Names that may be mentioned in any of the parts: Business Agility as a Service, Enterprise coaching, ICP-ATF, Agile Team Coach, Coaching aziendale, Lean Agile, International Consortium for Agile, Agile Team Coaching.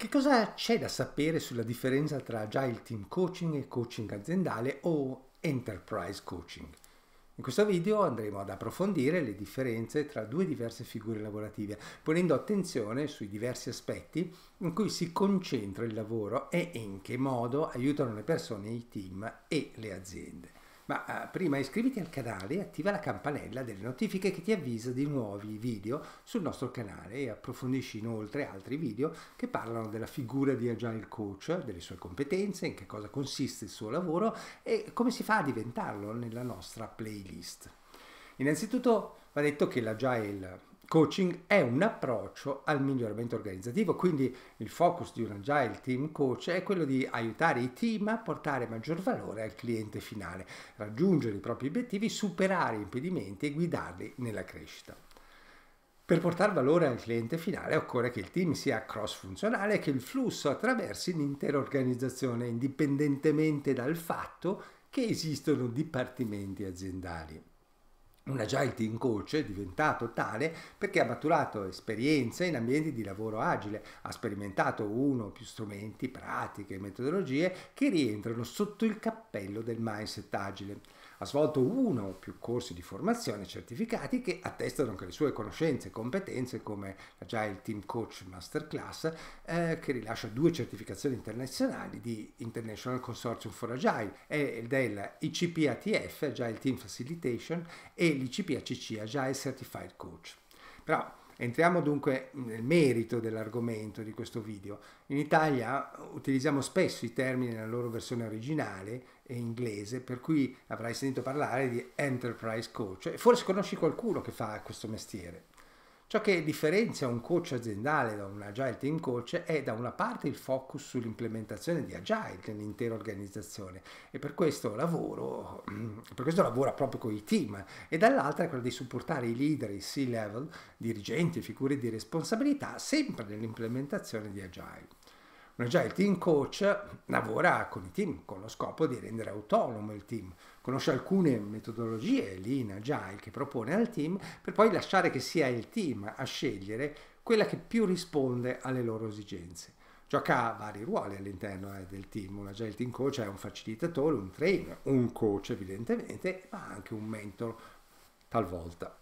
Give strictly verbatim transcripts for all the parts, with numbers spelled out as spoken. Che cosa c'è da sapere sulla differenza tra Agile Team Coaching e Coaching aziendale o Enterprise Coaching? In questo video andremo ad approfondire le differenze tra due diverse figure lavorative, ponendo attenzione sui diversi aspetti in cui si concentra il lavoro e in che modo aiutano le persone, i team e le aziende. Ma prima iscriviti al canale e attiva la campanella delle notifiche che ti avvisa di nuovi video sul nostro canale e approfondisci inoltre altri video che parlano della figura di Agile Coach, delle sue competenze, in che cosa consiste il suo lavoro e come si fa a diventarlo nella nostra playlist. Innanzitutto va detto che l'Agile Coaching è un approccio al miglioramento organizzativo, quindi il focus di un Agile Team Coach è quello di aiutare i team a portare maggior valore al cliente finale, raggiungere i propri obiettivi, superare impedimenti e guidarli nella crescita. Per portare valore al cliente finale occorre che il team sia cross-funzionale e che il flusso attraversi l'intera organizzazione, indipendentemente dal fatto che esistono dipartimenti aziendali. Un Agile Team Coach è diventato tale perché ha maturato esperienze in ambienti di lavoro agile, ha sperimentato uno o più strumenti, pratiche e metodologie che rientrano sotto il cappello del mindset agile. Ha svolto uno o più corsi di formazione certificati che attestano che le sue conoscenze e competenze, come l'Agile Team Coach Masterclass, eh, che rilascia due certificazioni internazionali di International Consortium for Agile e del I C P A T F, Agile Team Facilitation, e l'I C P A C C, Agile Certified Coach. Però entriamo dunque nel merito dell'argomento di questo video. In Italia utilizziamo spesso i termini nella loro versione originale e inglese, per cui avrai sentito parlare di Enterprise Coach e forse conosci qualcuno che fa questo mestiere. Ciò che differenzia un coach aziendale da un Agile Team Coach è da una parte il focus sull'implementazione di Agile nell'intera organizzazione e per questo lavoro, per questo lavora proprio con i team, e dall'altra è quello di supportare i leader, i C-level, dirigenti e figure di responsabilità sempre nell'implementazione di Agile. Un Agile Team Coach lavora con i team con lo scopo di rendere autonomo il team, conosce alcune metodologie Lean Agile che propone al team per poi lasciare che sia il team a scegliere quella che più risponde alle loro esigenze. Gioca vari ruoli all'interno del team. Un Agile Team Coach è un facilitatore, un trainer, un coach evidentemente, ma anche un mentor talvolta.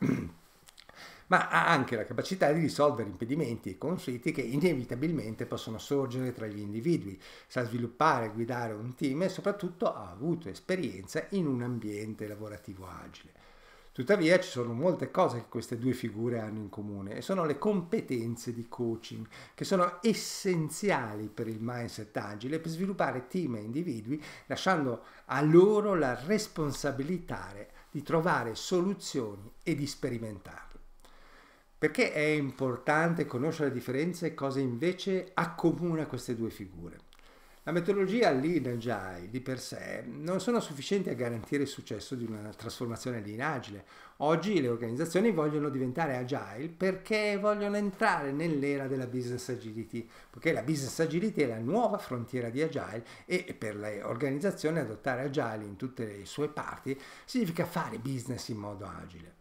Ma ha anche la capacità di risolvere impedimenti e conflitti che inevitabilmente possono sorgere tra gli individui, sa sviluppare e guidare un team e soprattutto ha avuto esperienza in un ambiente lavorativo agile. Tuttavia ci sono molte cose che queste due figure hanno in comune e sono le competenze di coaching, che sono essenziali per il mindset agile per sviluppare team e individui, lasciando a loro la responsabilità di trovare soluzioni e di sperimentarle. Perché è importante conoscere le differenze e cosa invece accomuna queste due figure? La metodologia Lean Agile di per sé non sono sufficienti a garantire il successo di una trasformazione Lean Agile. Oggi le organizzazioni vogliono diventare Agile perché vogliono entrare nell'era della Business Agility, perché la Business Agility è la nuova frontiera di Agile e per le organizzazioni adottare Agile in tutte le sue parti significa fare business in modo agile,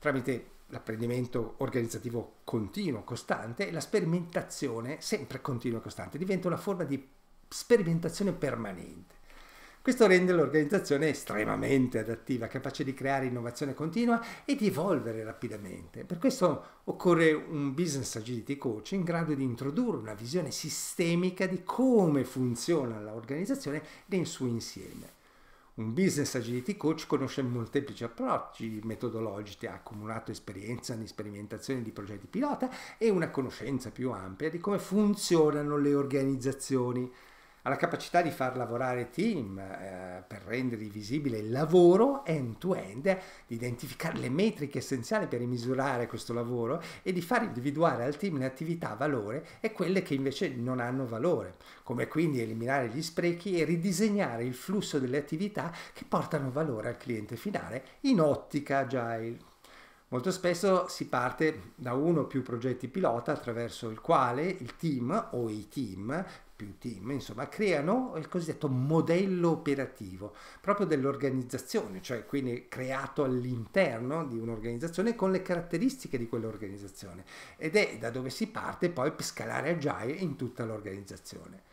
tramite l'apprendimento organizzativo continuo, costante, e la sperimentazione sempre continua e costante, diventa una forma di sperimentazione permanente. Questo rende l'organizzazione estremamente adattiva, capace di creare innovazione continua e di evolvere rapidamente. Per questo occorre un Business Agility Coach in grado di introdurre una visione sistemica di come funziona l'organizzazione nel suo insieme. Un Business Agility Coach conosce molteplici approcci metodologici, ha accumulato esperienza in sperimentazione di progetti pilota e una conoscenza più ampia di come funzionano le organizzazioni. Ha la capacità di far lavorare team eh, per rendere visibile il lavoro end-to-end, -end, di identificare le metriche essenziali per misurare questo lavoro e di far individuare al team le attività a valore e quelle che invece non hanno valore, come quindi eliminare gli sprechi e ridisegnare il flusso delle attività che portano valore al cliente finale in ottica agile. Molto spesso si parte da uno o più progetti pilota attraverso il quale il team o i team, più team, insomma, creano il cosiddetto modello operativo proprio dell'organizzazione, cioè quindi creato all'interno di un'organizzazione con le caratteristiche di quell'organizzazione, ed è da dove si parte poi per scalare Agile in tutta l'organizzazione.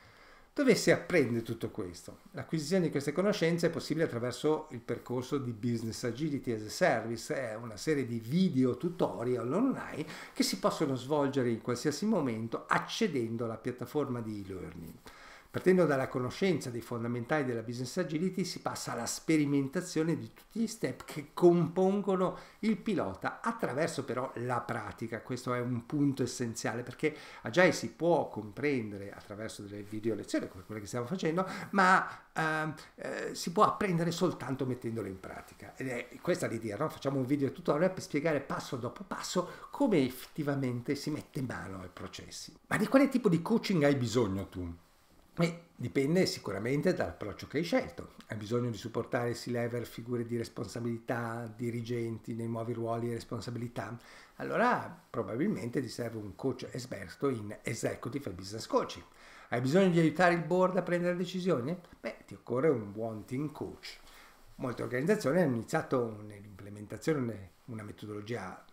Dove si apprende tutto questo? L'acquisizione di queste conoscenze è possibile attraverso il percorso di Business Agility as a Service, è una serie di video tutorial online che si possono svolgere in qualsiasi momento accedendo alla piattaforma di e-learning. Partendo dalla conoscenza dei fondamentali della Business Agility si passa alla sperimentazione di tutti gli step che compongono il pilota attraverso però la pratica. Questo è un punto essenziale, perché Agile si può comprendere attraverso delle video lezioni come quelle che stiamo facendo, ma eh, eh, si può apprendere soltanto mettendole in pratica, ed è questa l'idea, no? Facciamo un video tutorial per spiegare passo dopo passo come effettivamente si mette mano ai processi. Ma di quale tipo di coaching hai bisogno tu? E dipende sicuramente dall'approccio che hai scelto. Hai bisogno di supportare C-level, figure di responsabilità, dirigenti nei nuovi ruoli e responsabilità? Allora probabilmente ti serve un coach esperto in executive e business coaching. Hai bisogno di aiutare il board a prendere decisioni? Beh, ti occorre un buon team coach. Molte organizzazioni hanno iniziato nell'implementazione una metodologia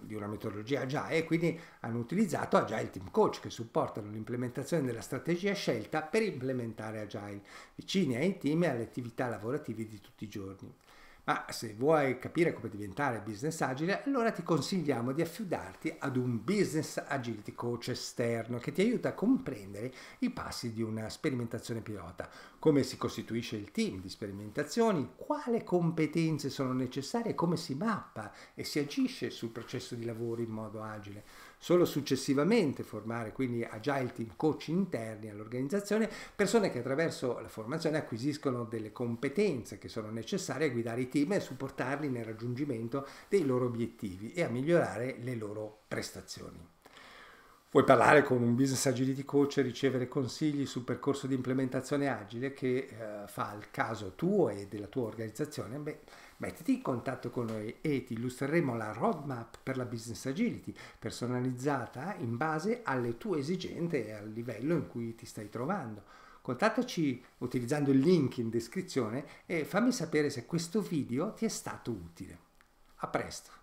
di una metodologia Agile e quindi hanno utilizzato Agile Team Coach che supportano l'implementazione della strategia scelta per implementare Agile, vicini ai team e alle attività lavorative di tutti i giorni. Ma se vuoi capire come diventare business agile, allora ti consigliamo di affidarti ad un business agility coach esterno che ti aiuta a comprendere i passi di una sperimentazione pilota, come si costituisce il team di sperimentazioni, quali competenze sono necessarie, come si mappa e si agisce sul processo di lavoro in modo agile. Solo successivamente formare quindi Agile Team Coach interni all'organizzazione, persone che attraverso la formazione acquisiscono delle competenze che sono necessarie a guidare i team e supportarli nel raggiungimento dei loro obiettivi e a migliorare le loro prestazioni. Vuoi parlare con un Business Agility Coach e ricevere consigli sul percorso di implementazione agile che eh, fa il caso tuo e della tua organizzazione? Beh, mettiti in contatto con noi e ti illustreremo la roadmap per la Business Agility, personalizzata in base alle tue esigenze e al livello in cui ti stai trovando. Contattaci utilizzando il link in descrizione e fammi sapere se questo video ti è stato utile. A presto!